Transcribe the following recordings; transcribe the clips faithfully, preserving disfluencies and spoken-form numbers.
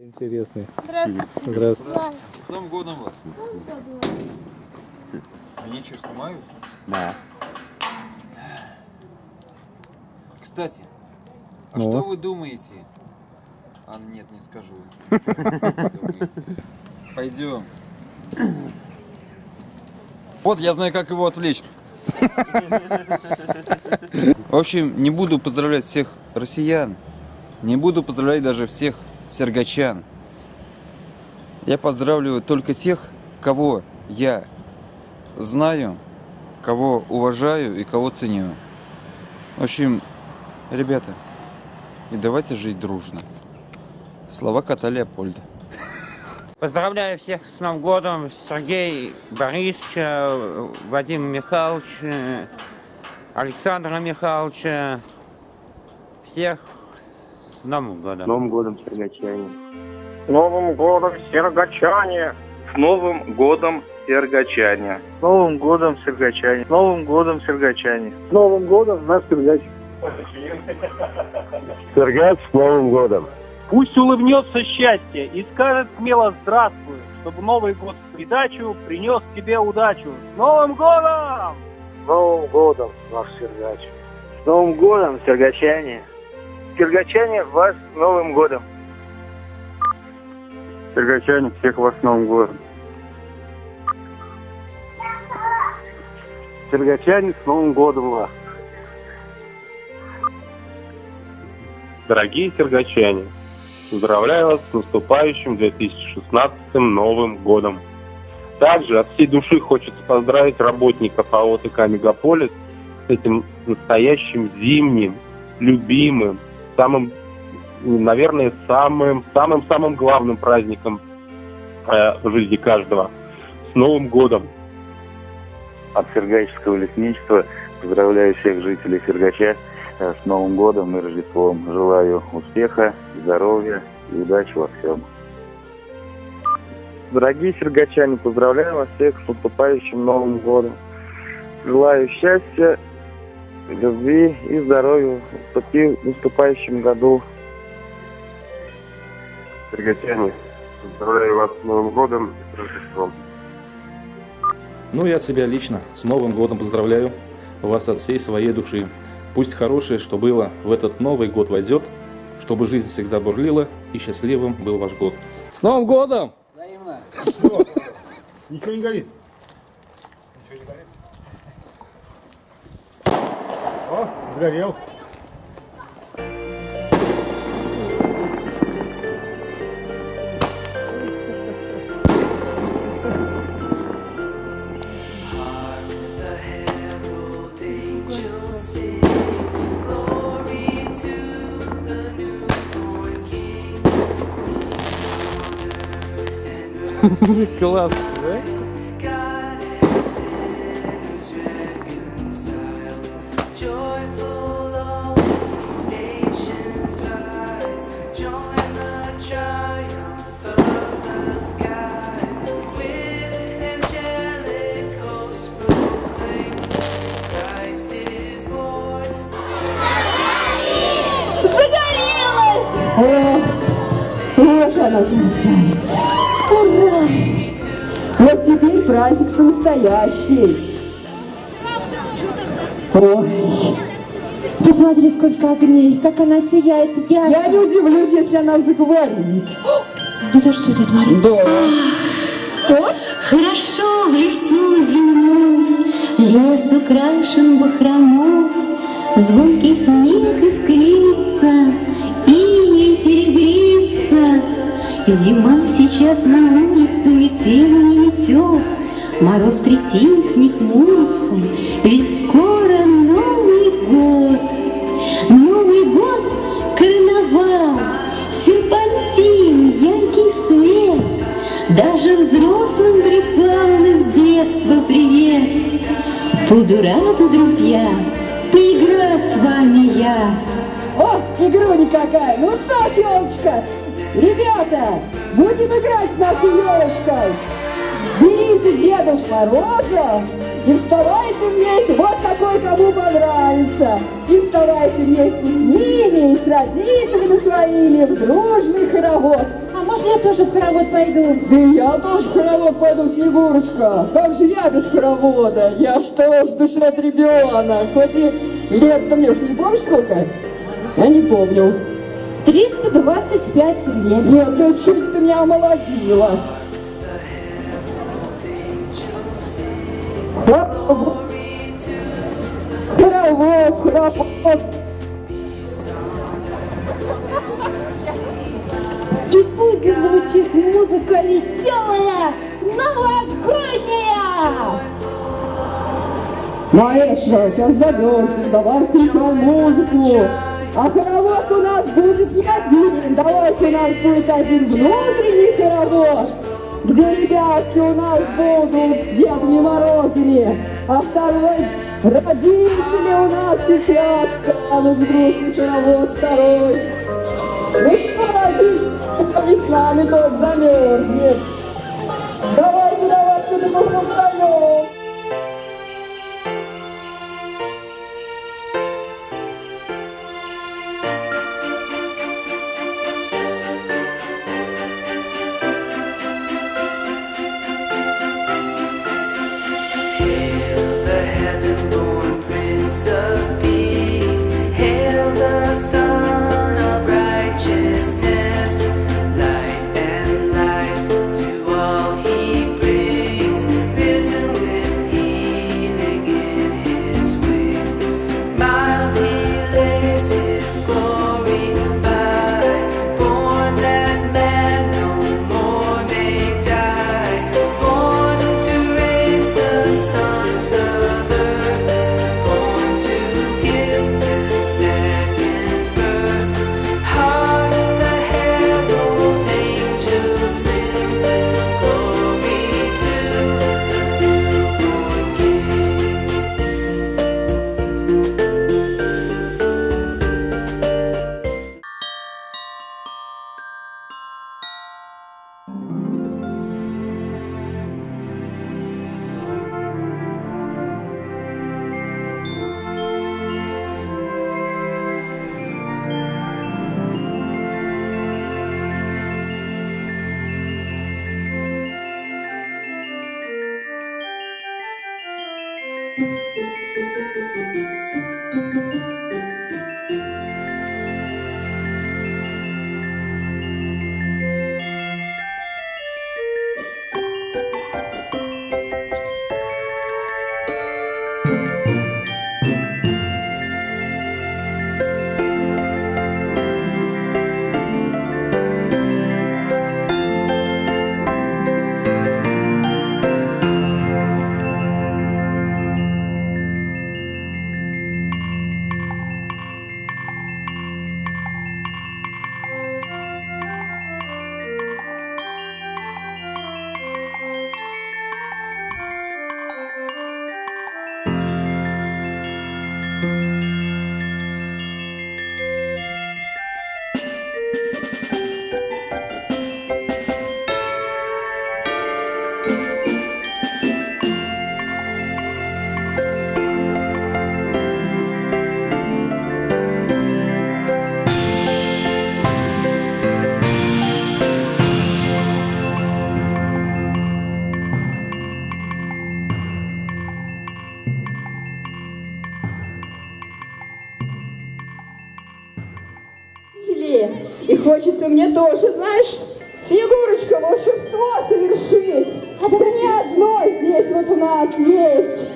Интересный. Здравствуйте. Здравствуйте. С Новым годом вас. Они что, снимают? Да. Кстати, а ну. Что вы думаете? А, нет, не скажу. Пойдем. Вот, я знаю, как его отвлечь. В общем, не буду поздравлять всех россиян. Не буду поздравлять даже всех сергачан. Я поздравляю только тех, кого я знаю, кого уважаю и кого ценю. В общем, ребята, и давайте жить дружно. Слова кота Леопольда. Поздравляю всех с Новым годом, Сергея Борисовича, Вадима Михайловича, Александра Михайловича. Всех с Новым годом. С Новым годом, сергачане. С Новым годом, сергачане. С Новым годом, сергачане. С Новым годом, сергачане. С Новым годом, сергачане. С Новым годом, наш Сергач. Сергач, с Новым годом. Пусть улыбнется счастье и скажет смело здравствуй, чтобы Новый год в придачу принес тебе удачу. С Новым годом! С Новым годом, наш Сергач! С Новым годом, сергачане! Сергачане, вас с Новым годом! Сергачане, всех вас с Новым годом! Сергачане, с Новым годом вас! Дорогие сергачане! Поздравляю вас с наступающим две тысячи шестнадцатым Новым годом. Также от всей души хочется поздравить работников АОТК «Мегаполис» с этим настоящим зимним, любимым, самым, наверное, самым, самым, самым главным праздником э, в жизни каждого. С Новым годом! От Сергачского лесничества поздравляю всех жителей Сергача с Новым годом и Рождеством. Желаю успеха, здоровья и удачи во всем. Дорогие сергачане, поздравляю вас всех с наступающим Новым годом. Желаю счастья, любви и здоровья в наступающем году. Сергачане, поздравляю вас с Новым годом и с Рождеством. Ну, я себя лично с Новым годом поздравляю вас от всей своей души. Пусть хорошее, что было, в этот Новый год войдет, чтобы жизнь всегда бурлила и счастливым был ваш год. С Новым годом! Взаимно! Ничего не горит. Ничего не горит. О, сгорел. Класс, да? Загорелась! Ура! Вот она, красавица! Ура! Вот теперь праздник настоящий. Ой, посмотри, сколько огней, как она сияет ярко. Я не удивлюсь, если она заговорит. Это что это творится? Да. А, хорошо в лесу зимой, лес украшен бахромой, звуки снег искрится, иней серебрится. Зима сейчас на улице, метель не метет, мороз притих, не хмурится, ведь скоро Новый год. Новый год — карнавал, серпантин, яркий свет, даже взрослым прислал из детства привет. Буду рада, друзья, поиграть с вами я. О, игру никакая, ну кто ж елочка? Ребята, будем играть с нашей елочкой. Берите Дедушку Мороза и вставайте вместе, вот какой кому понравится. И вставайте вместе с ними и с родителями своими в дружный хоровод. А можно я тоже в хоровод пойду? Да я тоже в хоровод пойду, Снегурочка. Как же я без хоровода? Я что ж, душа от ребенка. Хоть и лет-то мне уж не помнишь сколько? Я не помню. триста двадцать пять лет. Нет, ну чуть ты меня омолодила. Хоровод, хоровод, хоровод. И пусть звучит музыка веселая, новогодняя! Маэстро, как задержим, давайте играем музыку. А хоровод у нас будет не один, давайте у нас будет один внутренний хоровод, где ребятки у нас будут Дедами Морозами, а второй родители у нас сейчас, а ну грустный хоровод второй. Ну что, родители? Веснами тот замерзнет. Давайте, давайте, мы будем встаем. Hail the heaven-born Prince of Peace, hail the Son of Righteousness. Хочется мне тоже, знаешь, Снегурочка, волшебство совершить. Да не одно здесь вот у нас есть.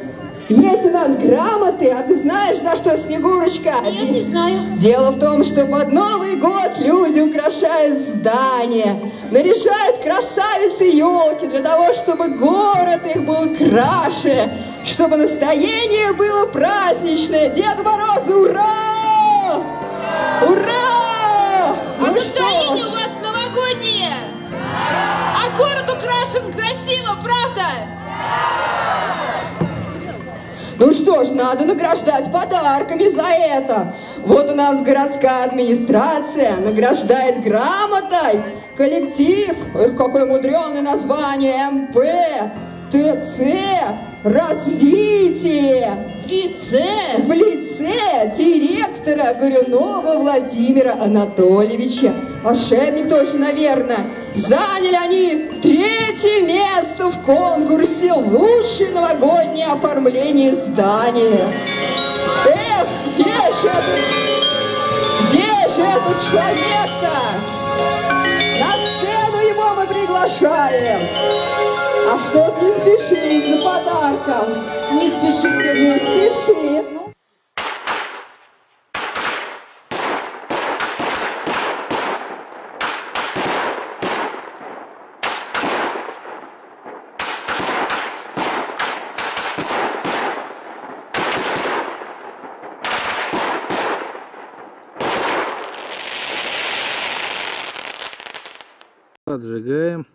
Есть у нас грамоты, а ты знаешь, за что, Снегурочка? Нет, не знаю. Дело в том, что под Новый год люди украшают здания, наряжают красавицы елки для того, чтобы город их был краше, чтобы настроение было праздничное. Дед Мороз, ура! Ура! Ну настроение у вас новогоднее! Да! А город украшен красиво, правда? Да! Ну что ж, надо награждать подарками за это. Вот у нас городская администрация награждает грамотой коллектив, эх, какое мудреное название, эм пэ тэ цэ, развитие. В лице. В лице директора майора Гурюнова Владимира Анатольевича. Ошибник тоже, наверное. Заняли они третье место в конкурсе «Лучшее новогоднее оформление здания». Эх, где же этот, где же этот человек-то? На сцену его мы приглашаем. А что не спеши за подарком? Не спешите, не спеши. Поджигаем.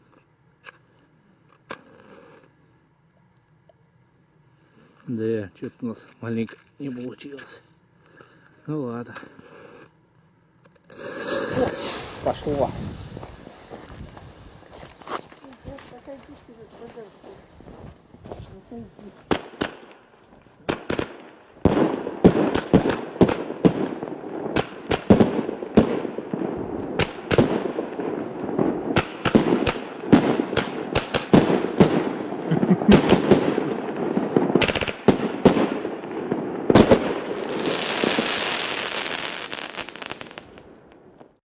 Да, что-то у нас маленько не получилось. Ну ладно. Пошло.